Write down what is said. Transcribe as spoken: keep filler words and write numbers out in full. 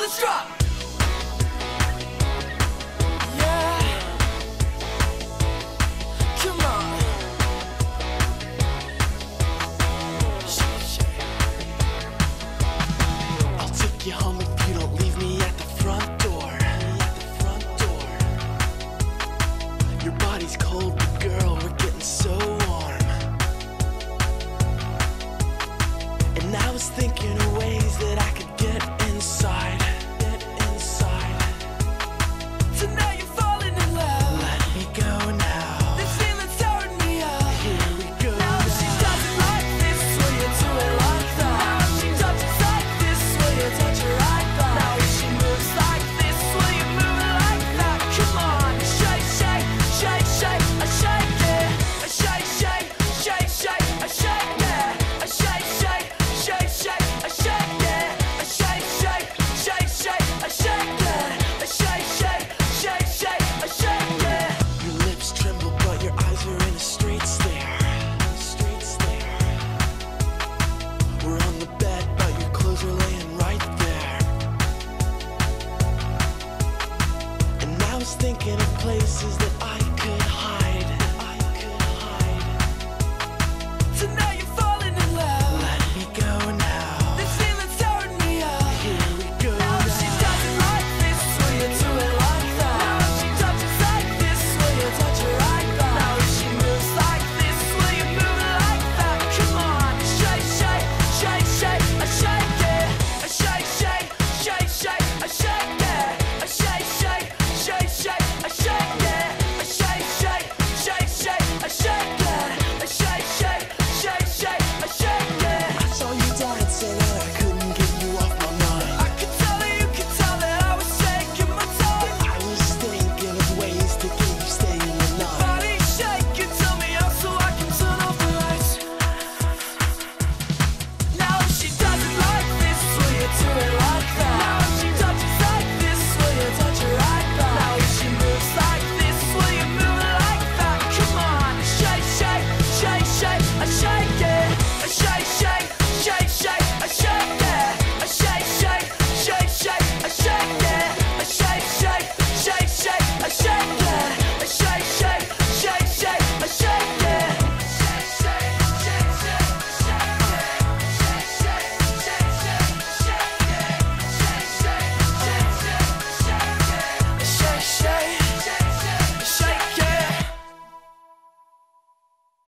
Let's drop. Yeah. Come on. I'll take you home if you don't leave me at the front door. At the front door. Your body's cold, but girl, we're getting so warm. And I was thinking of ways that I could get inside.